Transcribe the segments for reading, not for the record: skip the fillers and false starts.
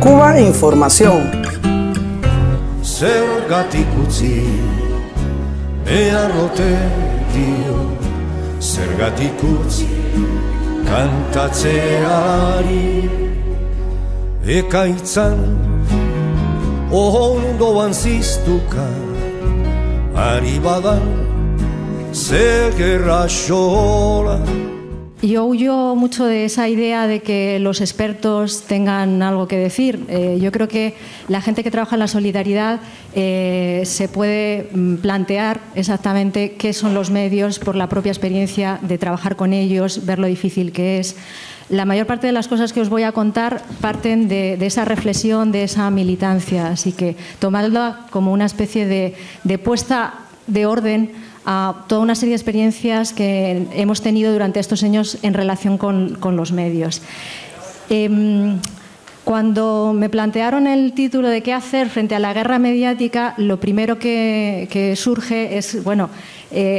Cuba Información. Yo huyo mucho de esa idea de que los expertos tengan algo que decir. Yo creo que la gente que trabaja en la solidaridad se puede plantear exactamente qué son los medios por la propia experiencia de trabajar con ellos, ver lo difícil que es. La mayor parte de las cosas que os voy a contar parten de esa reflexión, de esa militancia. Así que tomadla como una especie de puesta de orden a toda una serie de experiencias que hemos tenido durante estos años en relación con los medios. Cuando me plantearon el título de qué hacer frente a la guerra mediática, lo primero que surge es, bueno,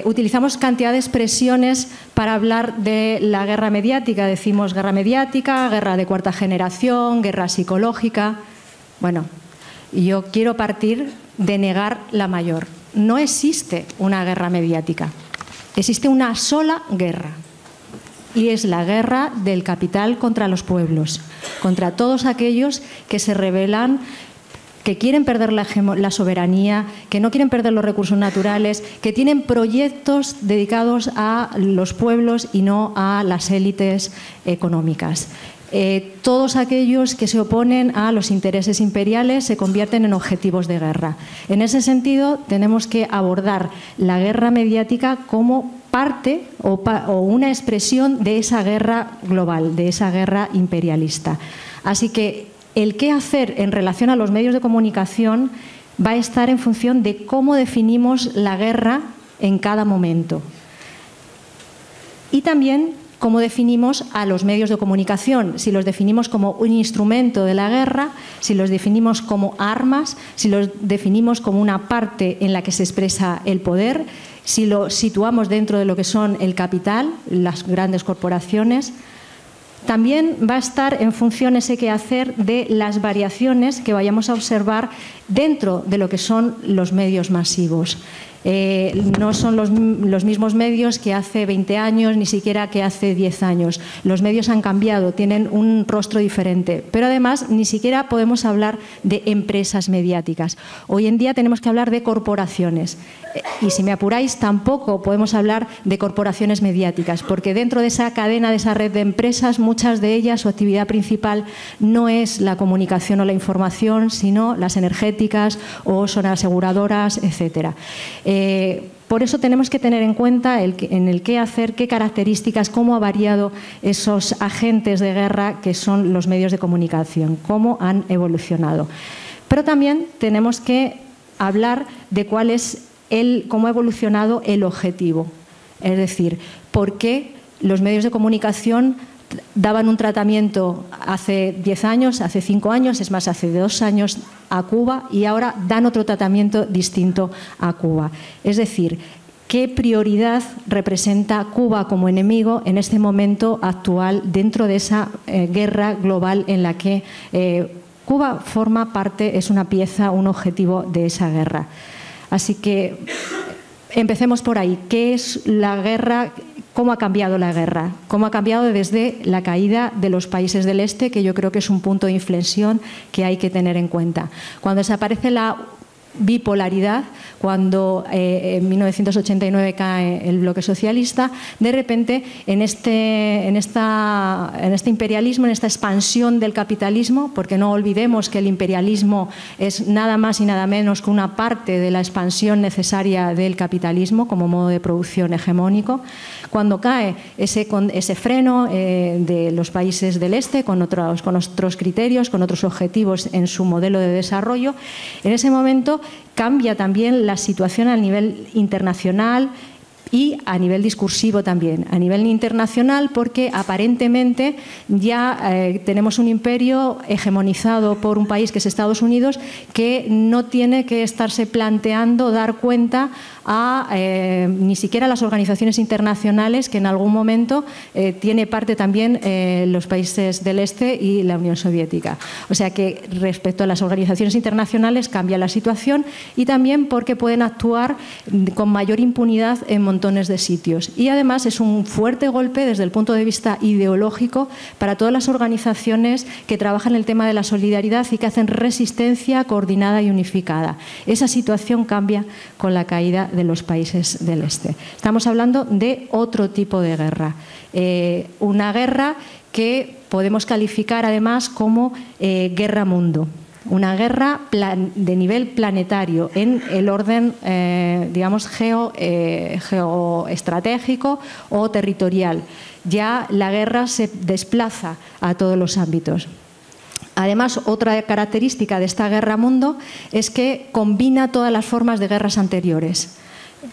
utilizamos cantidad de expresiones para hablar de la guerra mediática. Decimos guerra mediática, guerra de cuarta generación, guerra psicológica. Bueno, yo quiero partir de negar la mayor. No existe una guerra mediática. Existe una sola guerra. Y es la guerra del capital contra los pueblos, contra todos aquellos que se rebelan, que quieren perder la soberanía, que no quieren perder los recursos naturales, que tienen proyectos dedicados a los pueblos y no a las élites económicas. Todos aquellos que se oponen a los intereses imperiales se convierten en objetivos de guerra. En ese sentido, tenemos que abordar la guerra mediática como parte o una expresión de esa guerra global, de esa guerra imperialista. Así que el qué hacer en relación a los medios de comunicación va a estar en función de cómo definimos la guerra en cada momento. Y también cómo definimos a los medios de comunicación, si los definimos como un instrumento de la guerra, si los definimos como armas, si los definimos como una parte en la que se expresa el poder, si lo situamos dentro de lo que son el capital, las grandes corporaciones. También va a estar en función ese quehacer de las variaciones que vayamos a observar dentro de lo que son los medios masivos. No son los mismos medios que hace 20 años, ni siquiera que hace 10 años. Los medios han cambiado, tienen un rostro diferente. Pero además, ni siquiera podemos hablar de empresas mediáticas. Hoy en día tenemos que hablar de corporaciones. Y si me apuráis, tampoco podemos hablar de corporaciones mediáticas, porque dentro de esa cadena, de esa red de empresas, muchas de ellas, su actividad principal no es la comunicación o la información, sino las energéticas o son aseguradoras, etcétera. Por eso tenemos que tener en cuenta en el qué hacer, qué características, cómo ha variado esos agentes de guerra que son los medios de comunicación, cómo han evolucionado. Pero también tenemos que hablar de cuál es cómo ha evolucionado el objetivo. Es decir, por qué los medios de comunicación daban un tratamiento hace 10 años, hace 5 años, es más, hace 2 años a Cuba y ahora dan otro tratamiento distinto a Cuba. Es decir, ¿qué prioridad representa Cuba como enemigo en este momento actual dentro de esa guerra global en la que Cuba forma parte, es una pieza, un objetivo de esa guerra? Así que empecemos por ahí. ¿Qué es la guerra? ¿Cómo ha cambiado la guerra? ¿Cómo ha cambiado desde la caída de los países del este? Que yo creo que es un punto de inflexión que hay que tener en cuenta. Cuando desaparece la bipolaridad, cuando en 1989 cae el bloque socialista, de repente en este imperialismo, en esta expansión del capitalismo, porque no olvidemos que el imperialismo es nada más y nada menos que una parte de la expansión necesaria del capitalismo como modo de producción hegemónico, cuando cae ese freno de los países del este con otros criterios, con otros objetivos en su modelo de desarrollo, en ese momento cambia también la situación a nivel internacional, y a nivel discursivo también, a nivel internacional, porque aparentemente ya tenemos un imperio hegemonizado por un país que es Estados Unidos, que no tiene que estarse planteando dar cuenta a ni siquiera las organizaciones internacionales que en algún momento tiene parte también los países del Este y la Unión Soviética. O sea que respecto a las organizaciones internacionales cambia la situación, y también porque pueden actuar con mayor impunidad en montones de sitios. Y además es un fuerte golpe desde el punto de vista ideológico para todas las organizaciones que trabajan el tema de la solidaridad y que hacen resistencia coordinada y unificada. Esa situación cambia con la caída de los países del Este. Estamos hablando de otro tipo de guerra, una guerra que podemos calificar además como guerra mundo. Una guerra de nivel planetario, en el orden, digamos, geoestratégico o territorial. Ya la guerra se desplaza a todos los ámbitos. Además, otra característica de esta guerra mundo es que combina todas las formas de guerras anteriores.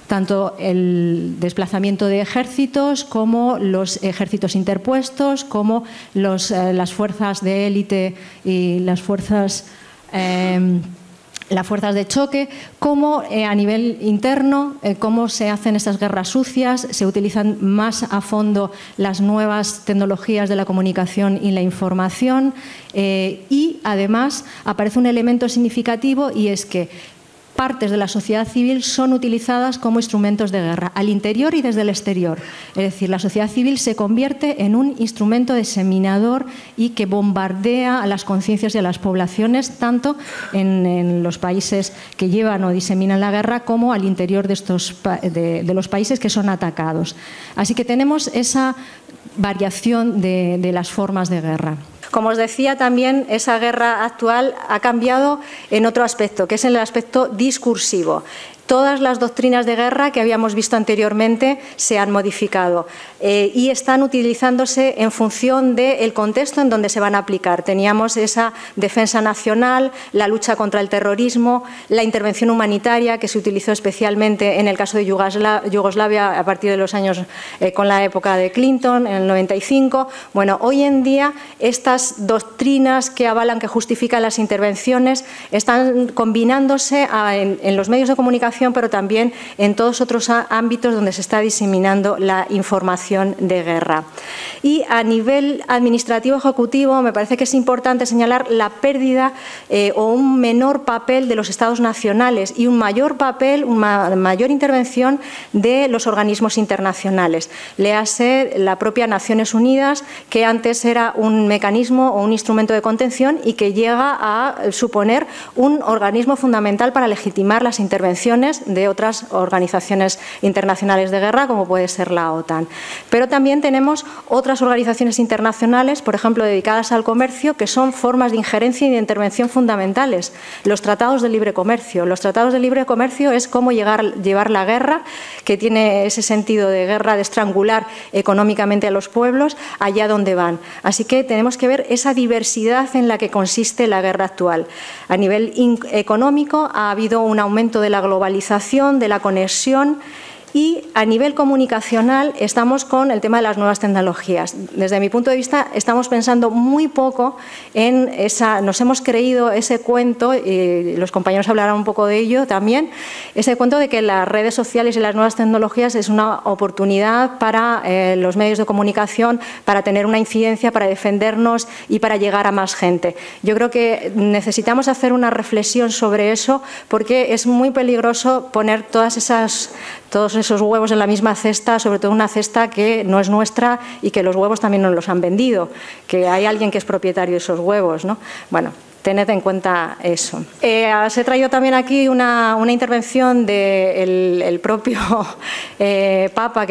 Tanto el desplazamiento de ejércitos, como los ejércitos interpuestos, como las fuerzas de élite y las fuerzas de choque, cómo a nivel interno, cómo se hacen estas guerras sucias, se utilizan más a fondo las nuevas tecnologías de la comunicación y la información, y además aparece un elemento significativo, y es que partes de la sociedad civil son utilizadas como instrumentos de guerra, al interior y desde el exterior. Es decir, la sociedad civil se convierte en un instrumento diseminador y que bombardea a las conciencias y a las poblaciones, tanto en los países que llevan o diseminan la guerra, como al interior de los países que son atacados. Así que tenemos esa variación de las formas de guerra. Como os decía, también esa guerra actual ha cambiado en otro aspecto, que es el aspecto discursivo. Todas las doctrinas de guerra que habíamos visto anteriormente se han modificado y están utilizándose en función del contexto en donde se van a aplicar. Teníamos esa defensa nacional, la lucha contra el terrorismo, la intervención humanitaria, que se utilizó especialmente en el caso de Yugoslavia a partir de los años con la época de Clinton, en el 95. Bueno, hoy en día estas doctrinas que avalan, que justifican las intervenciones, están combinándose en los medios de comunicación, pero también en todos otros ámbitos donde se está diseminando la información de guerra. Y a nivel administrativo ejecutivo, me parece que es importante señalar la pérdida o un menor papel de los estados nacionales y un mayor papel, una mayor intervención de los organismos internacionales. Léase la propia Naciones Unidas, que antes era un mecanismo o un instrumento de contención y que llega a suponer un organismo fundamental para legitimar las intervenciones de otras organizaciones internacionales de guerra, como puede ser la OTAN. Pero también tenemos otras organizaciones internacionales, por ejemplo, dedicadas al comercio, que son formas de injerencia y de intervención fundamentales. Los tratados de libre comercio. Los tratados de libre comercio es cómo llevar la guerra, que tiene ese sentido de guerra, de estrangular económicamente a los pueblos, allá donde van. Así que tenemos que ver esa diversidad en la que consiste la guerra actual. A nivel económico ha habido un aumento de la globalización, de la conexión, y a nivel comunicacional estamos con el tema de las nuevas tecnologías. Desde mi punto de vista estamos pensando muy poco en esa, nos hemos creído ese cuento, y los compañeros hablarán un poco de ello también, ese cuento de que las redes sociales y las nuevas tecnologías es una oportunidad para los medios de comunicación, para tener una incidencia, para defendernos y para llegar a más gente. Yo creo que necesitamos hacer una reflexión sobre eso, porque es muy peligroso poner todos esos huevos en la misma cesta, sobre todo una cesta que no es nuestra y que los huevos también nos los han vendido, que hay alguien que es propietario de esos huevos, ¿no? Bueno, tened en cuenta eso. Os he traído también aquí una intervención del propio Papa,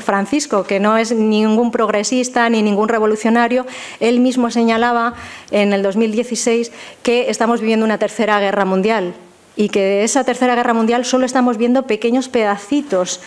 Francisco, que no es ningún progresista ni ningún revolucionario. Él mismo señalaba en el 2016 que estamos viviendo una tercera guerra mundial, y que de esa tercera guerra mundial solo estamos viendo pequeños pedacitos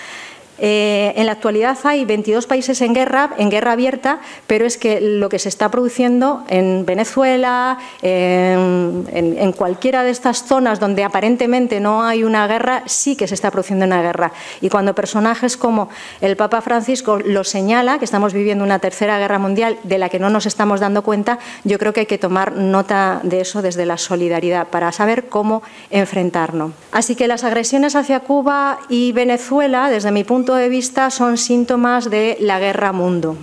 En la actualidad hay 22 países en guerra abierta, pero es que lo que se está produciendo en Venezuela, en cualquiera de estas zonas donde aparentemente no hay una guerra, sí que se está produciendo una guerra. Y cuando personajes como el Papa Francisco lo señala, que estamos viviendo una tercera guerra mundial de la que no nos estamos dando cuenta, yo creo que hay que tomar nota de eso desde la solidaridad para saber cómo enfrentarnos. Así que las agresiones hacia Cuba y Venezuela, desde mi punto de vista, son síntomas de la guerra mundo.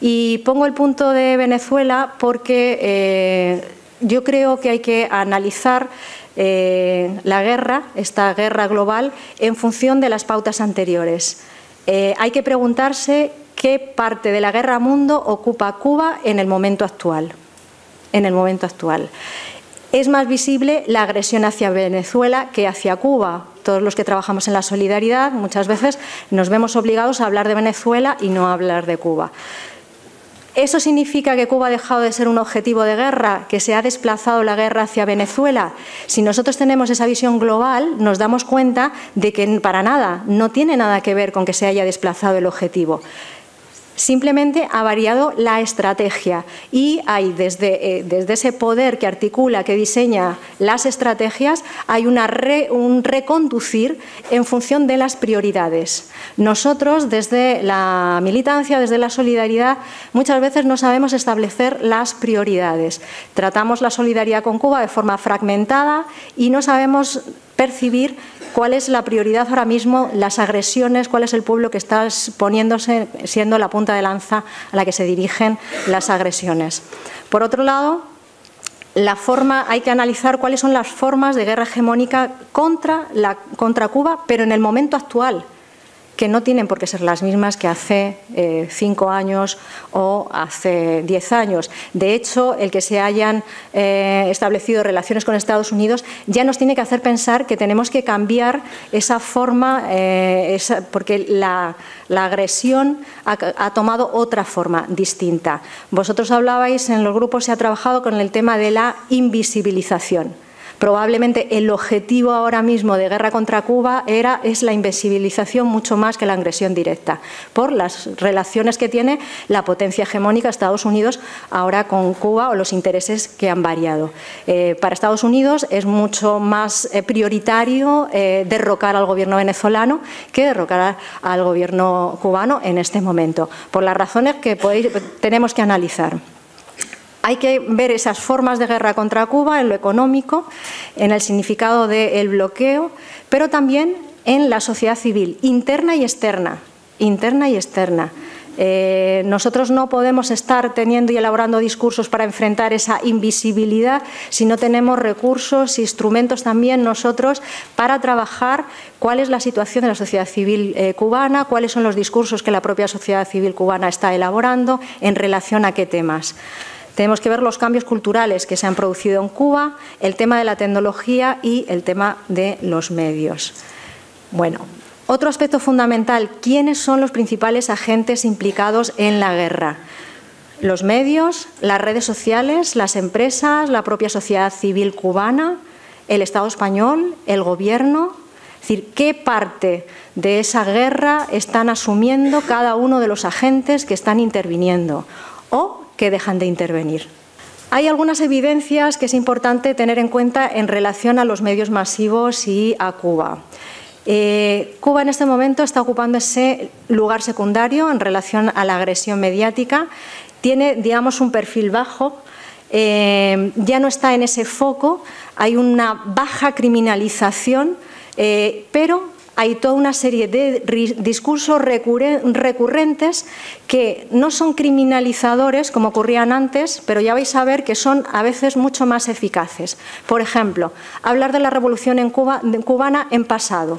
Y pongo el punto de Venezuela porque yo creo que hay que analizar la guerra, esta guerra global, en función de las pautas anteriores. Hay que preguntarse qué parte de la guerra mundo ocupa Cuba en el momento actual. En el momento actual. Es más visible la agresión hacia Venezuela que hacia Cuba. Todos los que trabajamos en la solidaridad muchas veces nos vemos obligados a hablar de Venezuela y no a hablar de Cuba. ¿Eso significa que Cuba ha dejado de ser un objetivo de guerra, que se ha desplazado la guerra hacia Venezuela? Si nosotros tenemos esa visión global, nos damos cuenta de que para nada, no tiene nada que ver con que se haya desplazado el objetivo. Simplemente ha variado la estrategia y hay desde ese poder que articula, que diseña las estrategias, hay un reconducir en función de las prioridades. Nosotros desde la militancia, desde la solidaridad, muchas veces no sabemos establecer las prioridades. Tratamos la solidaridad con Cuba de forma fragmentada y no sabemos percibir cuál es la prioridad ahora mismo, las agresiones, cuál es el pueblo que está poniéndose, siendo la punta de lanza a la que se dirigen las agresiones. Por otro lado, hay que analizar cuáles son las formas de guerra hegemónica contra Cuba, pero en el momento actual, que no tienen por qué ser las mismas que hace 5 años o hace 10 años. De hecho, el que se hayan establecido relaciones con Estados Unidos ya nos tiene que hacer pensar que tenemos que cambiar esa forma, porque la agresión ha tomado otra forma distinta. Vosotros hablabais, en los grupos se ha trabajado con el tema de la invisibilización. Probablemente el objetivo ahora mismo de guerra contra Cuba es la invisibilización mucho más que la agresión directa, por las relaciones que tiene la potencia hegemónica Estados Unidos ahora con Cuba o los intereses que han variado. Para Estados Unidos es mucho más prioritario derrocar al gobierno venezolano que derrocar al gobierno cubano en este momento, por las razones que tenemos que analizar. Hay que ver esas formas de guerra contra Cuba en lo económico, en el significado del bloqueo, pero también en la sociedad civil, interna y externa. Interna y externa. Nosotros no podemos estar teniendo y elaborando discursos para enfrentar esa invisibilidad si no tenemos recursos, instrumentos también nosotros para trabajar cuál es la situación de la sociedad civil cubana, cuáles son los discursos que la propia sociedad civil cubana está elaborando en relación a qué temas. Tenemos que ver los cambios culturales que se han producido en Cuba, el tema de la tecnología y el tema de los medios. Bueno, otro aspecto fundamental, ¿quiénes son los principales agentes implicados en la guerra? Los medios, las redes sociales, las empresas, la propia sociedad civil cubana, el Estado español, el gobierno. Es decir, ¿qué parte de esa guerra están asumiendo cada uno de los agentes que están interviniendo? O que dejan de intervenir. Hay algunas evidencias que es importante tener en cuenta en relación a los medios masivos y a Cuba. Cuba en este momento está ocupando ese lugar secundario en relación a la agresión mediática. Tiene, digamos, un perfil bajo. Ya no está en ese foco. Hay una baja criminalización, pero hay toda una serie de discursos recurrentes que no son criminalizadores como ocurrían antes, pero ya vais a ver que son a veces mucho más eficaces. Por ejemplo, hablar de la revolución cubana en pasado.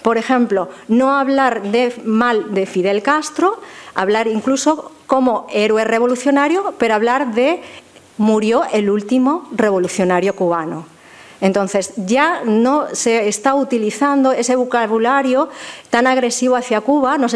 Por ejemplo, no hablar mal de Fidel Castro, hablar incluso como héroe revolucionario, pero hablar de murió el último revolucionario cubano. Entonces, ya no se está utilizando ese vocabulario tan agresivo hacia Cuba, no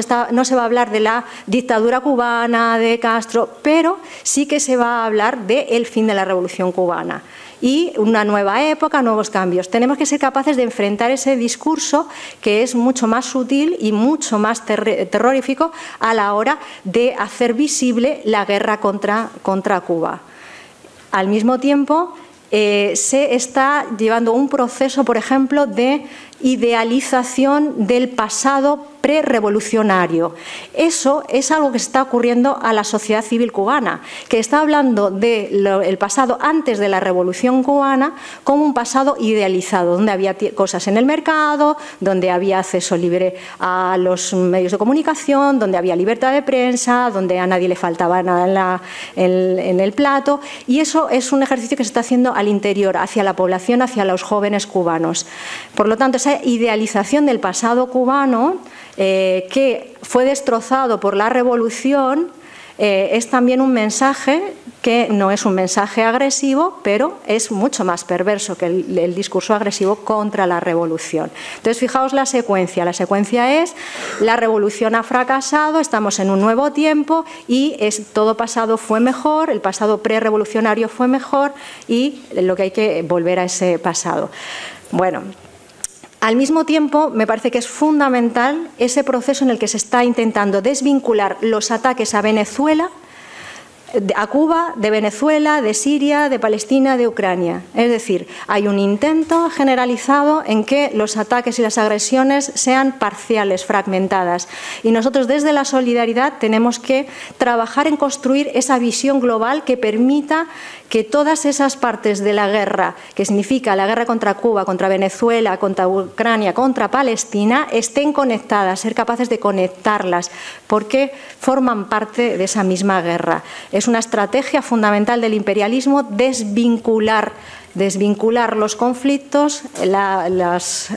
se va a hablar de la dictadura cubana, de Castro, pero sí que se va a hablar del fin de la Revolución Cubana y una nueva época, nuevos cambios. Tenemos que ser capaces de enfrentar ese discurso que es mucho más sutil y mucho más terrorífico a la hora de hacer visible la guerra contra Cuba. Al mismo tiempo, se está llevando un proceso, por ejemplo, de idealización del pasado pre-revolucionario. Eso es algo que está ocurriendo a la sociedad civil cubana, que está hablando del pasado antes de la Revolución Cubana como un pasado idealizado, donde había cosas en el mercado, donde había acceso libre a los medios de comunicación, donde había libertad de prensa, donde a nadie le faltaba nada en el plato. Y eso es un ejercicio que se está haciendo al interior, hacia la población, hacia los jóvenes cubanos. Por lo tanto, esa idealización del pasado cubano, que fue destrozado por la revolución, es también un mensaje que no es un mensaje agresivo, pero es mucho más perverso que el discurso agresivo contra la revolución. Entonces, fijaos la secuencia. La secuencia es: la revolución ha fracasado, estamos en un nuevo tiempo y todo pasado fue mejor, el pasado pre-revolucionario fue mejor y lo que hay que volver a ese pasado. Bueno. Al mismo tiempo, me parece que es fundamental ese proceso en el que se está intentando desvincular los ataques a Venezuela, a Cuba, de Venezuela, de Siria, de Palestina, de Ucrania. Es decir, hay un intento generalizado en que los ataques y las agresiones sean parciales, fragmentadas. Y nosotros desde la solidaridad tenemos que trabajar en construir esa visión global que permita que todas esas partes de la guerra, que significa la guerra contra Cuba, contra Venezuela, contra Ucrania, contra Palestina, estén conectadas, ser capaces de conectarlas, porque forman parte de esa misma guerra. Es una estrategia fundamental del imperialismo desvincular los conflictos, las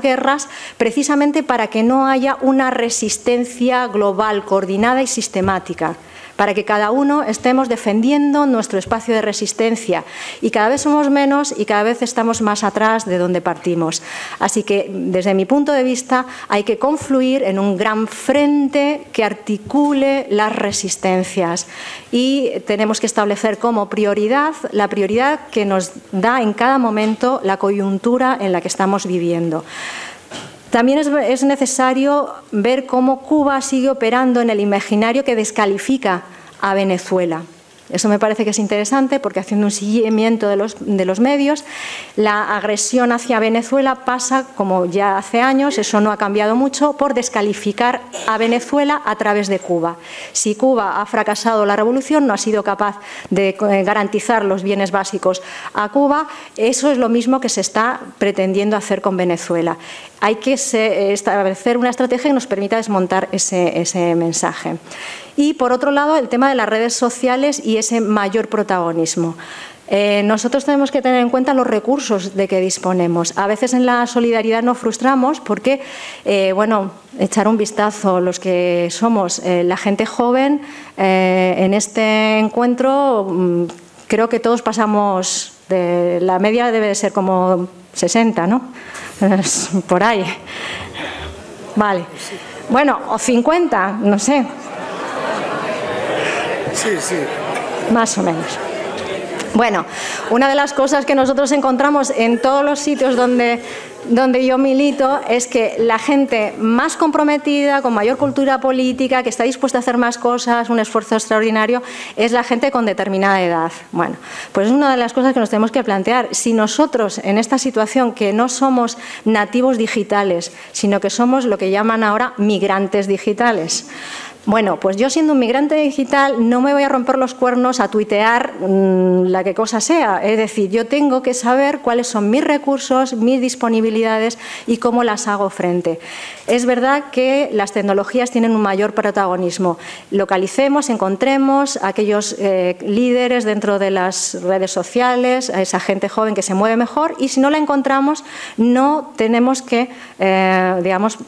guerras, precisamente para que no haya una resistencia global, coordinada y sistemática, para que cada uno estemos defendiendo nuestro espacio de resistencia. Y cada vez somos menos y cada vez estamos más atrás de donde partimos. Así que, desde mi punto de vista, hay que confluir en un gran frente que articule las resistencias. Y tenemos que establecer como prioridad la prioridad que nos da en cada momento la coyuntura en la que estamos viviendo. También es necesario ver cómo Cuba sigue operando en el imaginario que descalifica a Venezuela. Eso me parece que es interesante porque, haciendo un seguimiento de los medios, la agresión hacia Venezuela pasa, como ya hace años, eso no ha cambiado mucho, por descalificar a Venezuela a través de Cuba. Si Cuba ha fracasado la revolución, no ha sido capaz de garantizar los bienes básicos a Cuba, eso es lo mismo que se está pretendiendo hacer con Venezuela. Hay que establecer una estrategia que nos permita desmontar ese mensaje. Y, por otro lado, el tema de las redes sociales y ese mayor protagonismo. Nosotros tenemos que tener en cuenta los recursos de que disponemos. A veces en la solidaridad nos frustramos porque, bueno, echar un vistazo los que somos, la gente joven, en este encuentro, creo que todos pasamos, la media debe de ser como 60, ¿no? Por ahí. Vale. Bueno, o 50, no sé. Sí, sí. Más o menos. Bueno, una de las cosas que nosotros encontramos en todos los sitios donde yo milito es que la gente más comprometida, con mayor cultura política, que está dispuesta a hacer más cosas, un esfuerzo extraordinario, es la gente con determinada edad. Bueno, pues es una de las cosas que nos tenemos que plantear. Si nosotros, en esta situación, que no somos nativos digitales, sino que somos lo que llaman ahora migrantes digitales. Bueno, pues yo, siendo un migrante digital, no me voy a romper los cuernos a tuitear la que cosa sea. Es decir, yo tengo que saber cuáles son mis recursos, mis disponibilidades y cómo las hago frente. Es verdad que las tecnologías tienen un mayor protagonismo. Localicemos, encontremos a aquellos líderes dentro de las redes sociales, a esa gente joven que se mueve mejor, y si no la encontramos, no tenemos que, digamos,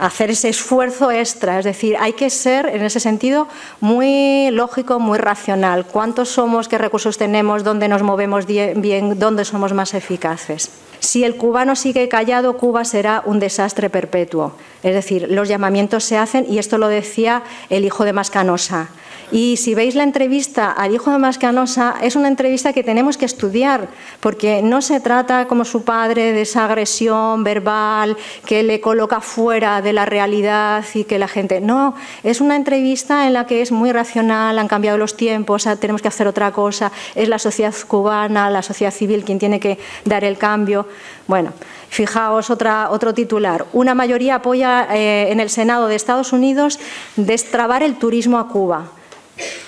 hacer ese esfuerzo extra, es decir, hay que ser en ese sentido muy lógico, muy racional. ¿Cuántos somos? ¿Qué recursos tenemos? ¿Dónde nos movemos bien? ¿Dónde somos más eficaces? Si el cubano sigue callado, Cuba será un desastre perpetuo. Es decir, los llamamientos se hacen, y esto lo decía el hijo de Mas Canosa. Y si veis la entrevista al hijo de Mas Canosa, es una entrevista que tenemos que estudiar, porque no se trata, como su padre, de esa agresión verbal que le coloca fuera de la realidad y que la gente... No, es una entrevista en la que es muy racional, han cambiado los tiempos, tenemos que hacer otra cosa, es la sociedad cubana, la sociedad civil quien tiene que dar el cambio. Bueno, fijaos otro titular. Una mayoría apoya en el Senado de Estados Unidos destrabar el turismo a Cuba.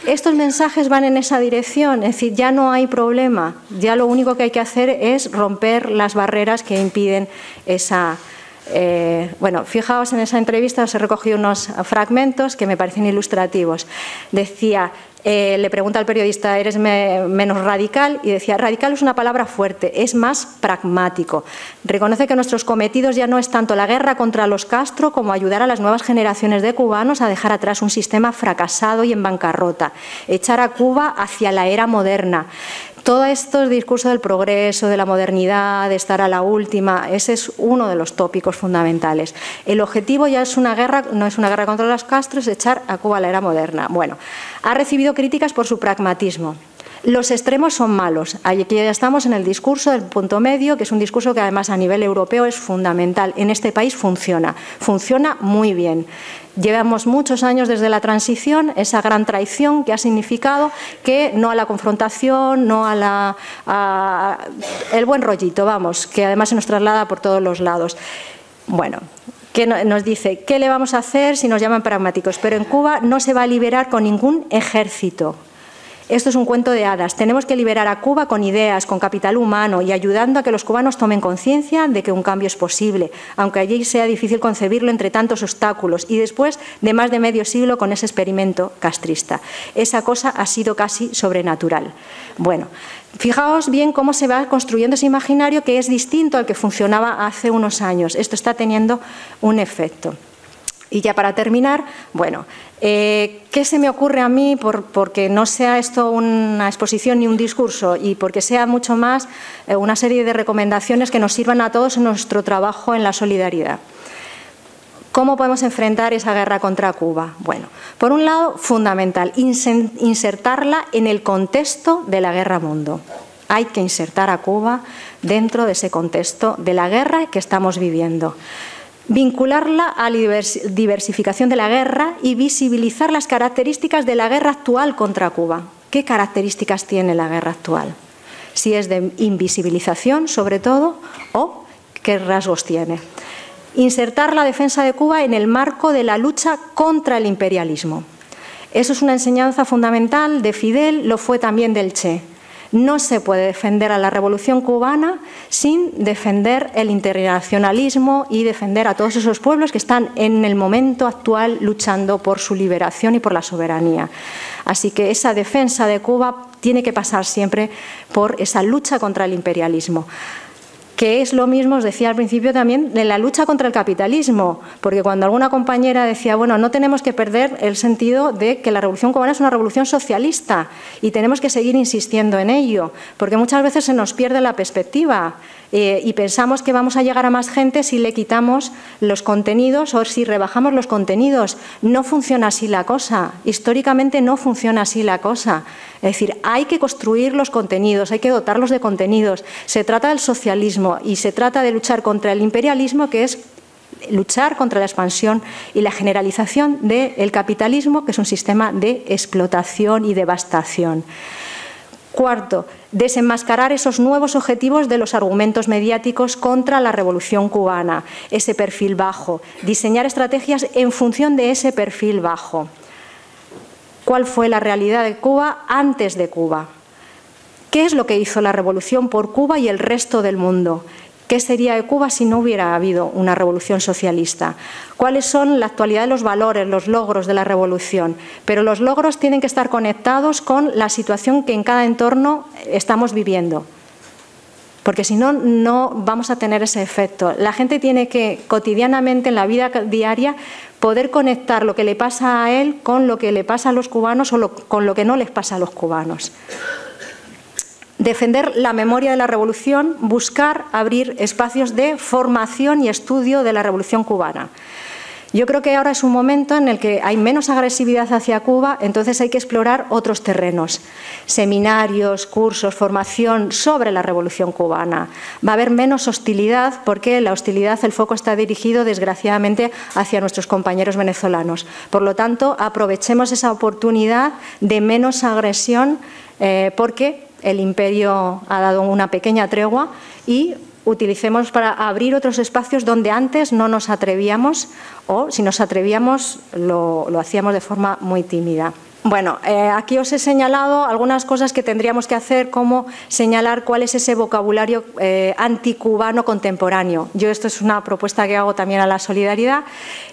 Estos mensajes van en esa dirección, es decir, ya no hay problema, ya lo único que hay que hacer es romper las barreras que impiden esa... bueno, fijaos, en esa entrevista os he recogido unos fragmentos que me parecen ilustrativos. Decía, le pregunta al periodista, ¿eres menos radical? Y decía, radical es una palabra fuerte, es más pragmático. Reconoce que nuestros cometidos ya no es tanto la guerra contra los Castro como ayudar a las nuevas generaciones de cubanos a dejar atrás un sistema fracasado y en bancarrota. Echar a Cuba hacia la era moderna. Todo esto es discurso del progreso, de la modernidad, de estar a la última. Ese es uno de los tópicos fundamentales. El objetivo ya es una guerra, no es una guerra contra los Castro, es echar a Cuba a la era moderna. Bueno, ha recibido críticas por su pragmatismo. Los extremos son malos. Aquí ya estamos en el discurso del punto medio, que es un discurso que además a nivel europeo es fundamental. En este país funciona, funciona muy bien. Llevamos muchos años desde la transición, esa gran traición que ha significado que no a la confrontación, no a la... el buen rollito, vamos, que además se nos traslada por todos los lados. Bueno... que nos dice, ¿qué le vamos a hacer si nos llaman pragmáticos? Pero en Cuba no se va a liberar con ningún ejército. Esto es un cuento de hadas. Tenemos que liberar a Cuba con ideas, con capital humano y ayudando a que los cubanos tomen conciencia de que un cambio es posible, aunque allí sea difícil concebirlo entre tantos obstáculos y después de más de medio siglo con ese experimento castrista. Esa cosa ha sido casi sobrenatural. Bueno, fijaos bien cómo se va construyendo ese imaginario que es distinto al que funcionaba hace unos años. Esto está teniendo un efecto. Y ya para terminar, bueno, ¿qué se me ocurre a mí porque no sea esto una exposición ni un discurso y porque sea mucho más una serie de recomendaciones que nos sirvan a todos en nuestro trabajo en la solidaridad? ¿Cómo podemos enfrentar esa guerra contra Cuba? Bueno, por un lado, fundamental, insertarla en el contexto de la guerra mundo. Hay que insertar a Cuba dentro de ese contexto de la guerra que estamos viviendo. Vincularla a la diversificación de la guerra y visibilizar las características de la guerra actual contra Cuba. ¿Qué características tiene la guerra actual? Si es de invisibilización, sobre todo, o qué rasgos tiene. Insertar la defensa de Cuba en el marco de la lucha contra el imperialismo. Eso es una enseñanza fundamental de Fidel, lo fue también del Che. No se puede defender a la revolución cubana sin defender el internacionalismo y defender a todos esos pueblos que están en el momento actual luchando por su liberación y por la soberanía. Así que esa defensa de Cuba tiene que pasar siempre por esa lucha contra el imperialismo, que es lo mismo, os decía al principio también, de la lucha contra el capitalismo, porque cuando alguna compañera decía, bueno, no tenemos que perder el sentido de que la revolución cubana es una revolución socialista y tenemos que seguir insistiendo en ello, porque muchas veces se nos pierde la perspectiva y pensamos que vamos a llegar a más gente si le quitamos los contenidos o si rebajamos los contenidos. No funciona así la cosa, históricamente no funciona así la cosa. Es decir, hay que construir los contenidos, hay que dotarlos de contenidos. Se trata del socialismo y se trata de luchar contra el imperialismo, que es luchar contra la expansión y la generalización del capitalismo, que es un sistema de explotación y devastación. Cuarto, desenmascarar esos nuevos objetivos de los argumentos mediáticos contra la revolución cubana, ese perfil bajo, diseñar estrategias en función de ese perfil bajo. ¿Cuál fue la realidad de Cuba antes de Cuba? ¿Qué es lo que hizo la revolución por Cuba y el resto del mundo? ¿Qué sería de Cuba si no hubiera habido una revolución socialista? ¿Cuáles son la actualidad de los valores, los logros de la revolución? Pero los logros tienen que estar conectados con la situación que en cada entorno estamos viviendo. porque si no, no vamos a tener ese efecto. La gente tiene que cotidianamente, en la vida diaria, poder conectar lo que le pasa a él con lo que le pasa a los cubanos o con lo que no les pasa a los cubanos. Defender la memoria de la revolución, buscar abrir espacios de formación y estudio de la revolución cubana. Yo creo que ahora es un momento en el que hay menos agresividad hacia Cuba, entonces hay que explorar otros terrenos. Seminarios, cursos, formación sobre la revolución cubana. Va a haber menos hostilidad porque la hostilidad, el foco está dirigido desgraciadamente hacia nuestros compañeros venezolanos. Por lo tanto, aprovechemos esa oportunidad de menos agresión porque el imperio ha dado una pequeña tregua y utilicemos para abrir otros espacios donde antes no nos atrevíamos o si nos atrevíamos lo hacíamos de forma muy tímida. Bueno, aquí os he señalado algunas cosas que tendríamos que hacer, como señalar cuál es ese vocabulario anticubano contemporáneo. Yo esto es una propuesta que hago también a la solidaridad.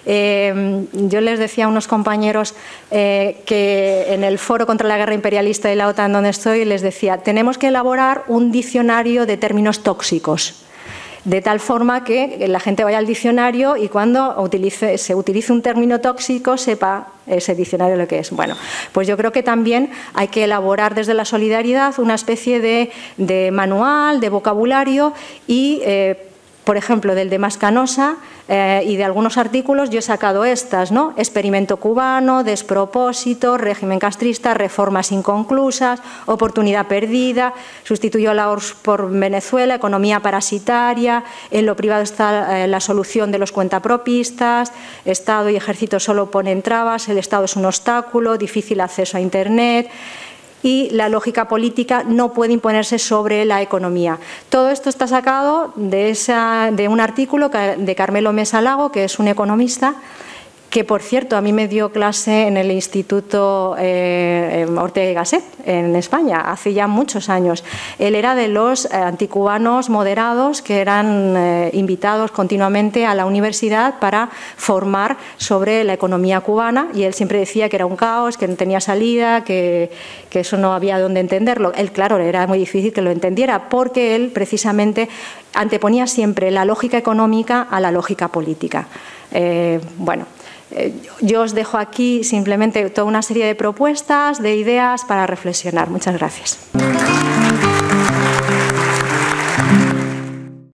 Yo les decía a unos compañeros que en el foro contra la guerra imperialista de la OTAN donde estoy, les decía, tenemos que elaborar un diccionario de términos tóxicos, de tal forma que la gente vaya al diccionario y cuando se utilice un término tóxico sepa ese diccionario lo que es. Bueno, pues yo creo que también hay que elaborar desde la solidaridad una especie de manual, de vocabulario y, por ejemplo, del de Mas Canosa y de algunos artículos yo he sacado estas, ¿no? Experimento cubano, despropósito, régimen castrista, reformas inconclusas, oportunidad perdida, sustituyó la URSS por Venezuela, economía parasitaria, en lo privado está la solución de los cuentapropistas, Estado y ejército solo ponen trabas, el Estado es un obstáculo, difícil acceso a Internet. Y la lógica política no puede imponerse sobre la economía. Todo esto está sacado de un artículo de Carmelo Mesa Lago, que es un economista, que por cierto a mí me dio clase en el Instituto Ortega Gasset, en España, hace ya muchos años. Él era de los anticubanos moderados que eran invitados continuamente a la universidad para formar sobre la economía cubana y él siempre decía que era un caos, que no tenía salida, que eso no había dónde entenderlo. Él, claro, era muy difícil que lo entendiera porque él precisamente anteponía siempre la lógica económica a la lógica política. Bueno, yo os dejo aquí simplemente toda una serie de propuestas, de ideas para reflexionar. Muchas gracias.